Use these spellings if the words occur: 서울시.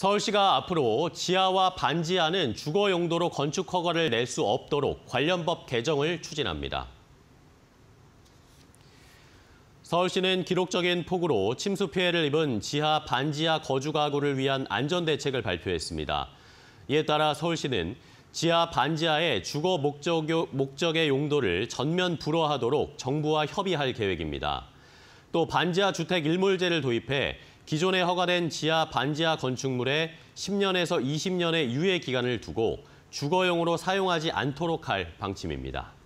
서울시가 앞으로 지하와 반지하는 주거 용도로 건축 허가를 낼 수 없도록 관련 법 개정을 추진합니다. 서울시는 기록적인 폭우로 침수 피해를 입은 지하, 반지하 거주 가구를 위한 안전 대책을 발표했습니다. 이에 따라 서울시는 지하, 반지하의 주거 목적의 용도를 전면 불허하도록 정부와 협의할 계획입니다. 또 반지하 주택 일몰제를 도입해 기존에 허가된 지하, 반지하 건축물에 10년에서 20년의 유예 기간을 두고 주거용으로 사용하지 않도록 할 방침입니다.